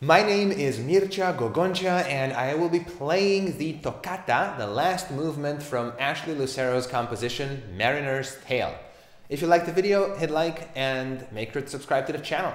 My name is Mircea Gogoncea, and I will be playing the Toccata, the last movement from Ashley Lucero's composition, Mariner's Tale. If you liked the video, hit like and make sure to subscribe to the channel.